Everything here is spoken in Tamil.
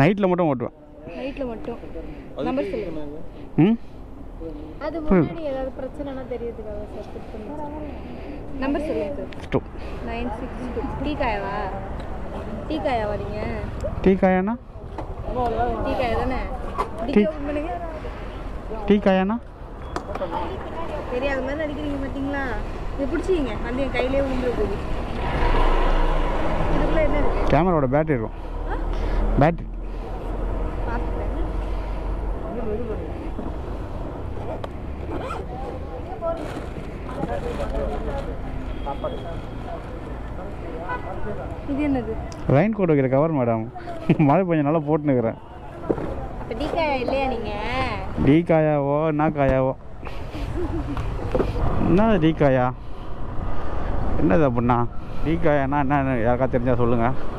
நைட்ல மட்டும் ஓட்டுவேன். நைட்ல மட்டும் நம்பர் சொல்லுங்க. ம் அது முன்னாடி ஏதாவது பிரச்சனைனா தெரியிறதுக்காக சார் செக் பண்ணுங்க. நம்பர் சொல்லுங்க. 962 டீகாயவா? டீகாயா வரீங்க? டீகாயானா? டீகாயா தானே? டீகாயா பண்ணுங்க. டீகாயானா? தெரியாத மாதிரி அடிக்கிறீங்க பாத்தீங்களா? இது பிடிச்சீங்க. அந்த கையிலே ஊந்துற போகுது. இதுக்குள்ள என்ன இருக்கு? கேமராவோட பேட்டரி இருக்கும். बैटरी இது என்னது ரெயின் கோட் வைக்கிற கவர் மேடம் மழை கொஞ்சம் நல்லா போட்டு நிக்கிறேன். அப்ப டீகாயா இல்லையா நீங்க? டீகாயாவோ நாகாயாவோ என்ன டீகாயா என்னது அப்படின்னா? டீகாயானா என்ன யாருக்கா தெரிஞ்சா சொல்லுங்க.